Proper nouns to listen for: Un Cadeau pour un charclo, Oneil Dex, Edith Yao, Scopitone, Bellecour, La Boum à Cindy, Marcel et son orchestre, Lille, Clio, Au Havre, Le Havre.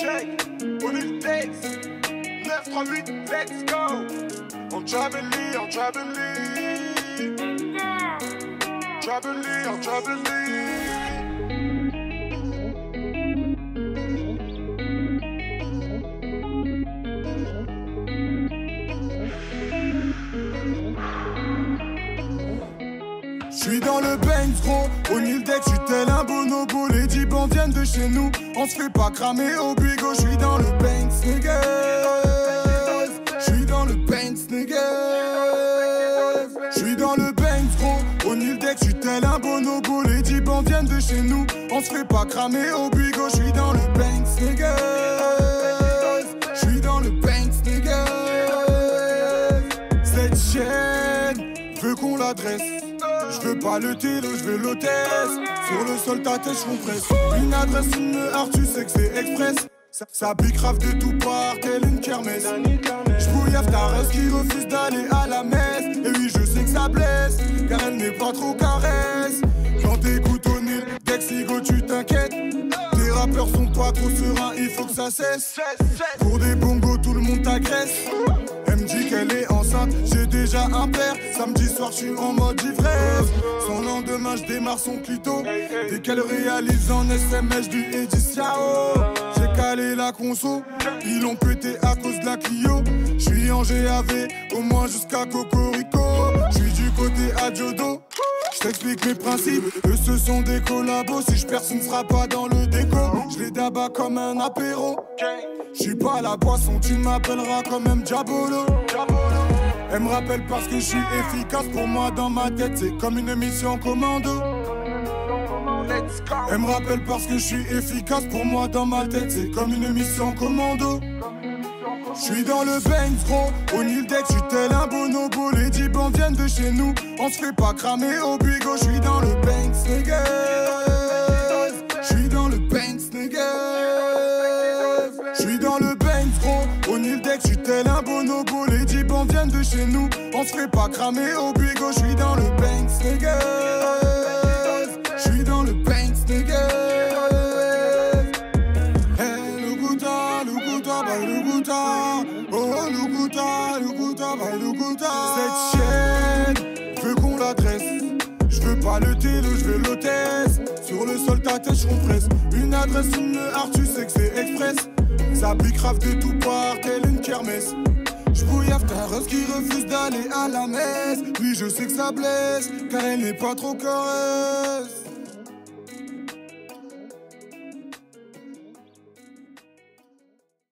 check, Oneil Dex, 938, let's go. On traveling. J'suis dans le Benz gros, Oneil Dex, j'suis tel un bonobo. Les 10 bandes viennent de chez nous, on se fait pas cramer au bigot. J'suis dans le Benz niggas, j'suis dans le Benz niggas, j'suis dans le Benz gros, Oneil Dex, j'suis tel un bonobo. Les 10 bandes viennent de chez nous, on se fait pas cramer au bigot. J'suis dans le Benz niggas, j'suis dans le Benz niggas. Cette chaîne veut qu'on l'adresse. J'veux pas le télé, j'veux l'hôtesse. Sur le sol ta tête j'compresse. Une adresse, une heure, tu sais que c'est express. Ça bicrave de tout part, telle une kermesse. J'bouillave ta race qui refuse d'aller à la messe. Et oui je sais que ça blesse, car elle n'est pas trop caresse. Quand t'écoutes Oneil Dex, Igo, tu t'inquiètes. Tes rappeurs sont pas trop sereins, il faut que ça cesse. Pour des bongos tout le monde t'agresse. Elle me dit qu'elle est enceinte, j'ai déjà un père. Samedi soir, je suis en mode ivresse. Son lendemain, je démarre son clito. Dès qu'elle réalise en SMS du Edith Yao. J'ai calé la conso, ils l'ont pété à cause de la Clio. Je suis en GAV, au moins jusqu'à Cocorico. Je suis du côté Adiodo, je t'explique mes principes. Eux, ce sont des collabos. Si je perce, ne sera pas dans le déco. Je les dabats comme un apéro. J'suis pas la boisson, tu m'appelleras quand même Diabolo. Elle me rappelle parce que je suis efficace. Pour moi dans ma tête c'est comme une mission commando. Elle me rappelle parce que je suis efficace. Pour moi dans ma tête c'est comme une mission commando. J'suis dans le Benz gros, Oneil Dex, j'suis tel un bonobo. Les 10 bandes viennent de chez nous, on se fait pas cramer au bigot. J'suis dans le Benz niggas, j'suis dans le Benz niggas, j'suis dans le Benz gros, Oneil Dex, j'suis tel un bonobo. Les 10 bandes viennent de chez nous, on se fait pas cramer au bigot. J'suis dans le Benz niggas, j'suis dans le Benz niggas. Cette chaîne veut qu'on l'adresse. Je veux pas le télé, je veux l'hôtesse. Sur le sol ta tête j'compresse. Une adresse, une heure, tu sais que c'est express. Ça bicrave de tout part, telle une kermesse. J'bouillave ta race qui refuse d'aller à la messe. Oui je sais que ça blesse, car elle n'est pas trop caresse.